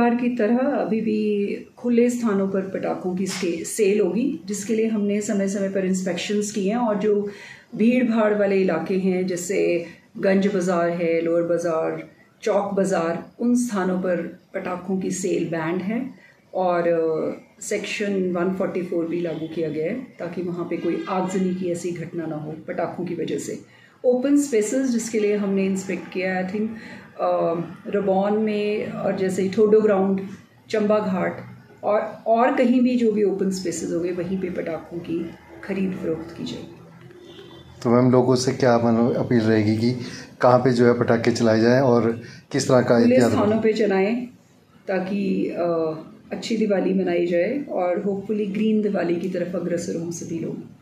बार की तरह अभी भी खुले स्थानों पर पटाखों की सेल होगी, जिसके लिए हमने समय समय पर इंस्पेक्शंस किए हैं। और जो भीड़ भाड़ वाले इलाके हैं जैसे गंज बाज़ार है, लोअर बाज़ार, चौक बाज़ार, उन स्थानों पर पटाखों की सेल बैंड है और सेक्शन 144 भी लागू किया गया है ताकि वहाँ पे कोई आगजनी की ऐसी घटना ना हो पटाखों की वजह से। ओपन स्पेसेस जिसके लिए हमने इंस्पेक्ट किया आई थिंक रबौन में और जैसे ठोडो ग्राउंड, चंबा घाट और कहीं भी जो भी ओपन स्पेसेस हो गए वहीं पे पटाखों की खरीद फरोख्त की जाएगी। तो मैम लोगों से क्या अपील रहेगी कि कहाँ पे जो है पटाखे चलाए जाएं और किस तरह का एहतियात स्थानों पे चलाएं ताकि अच्छी दिवाली मनाई जाए और होपफुली ग्रीन दिवाली की तरफ अग्रसर हों सभी लोग।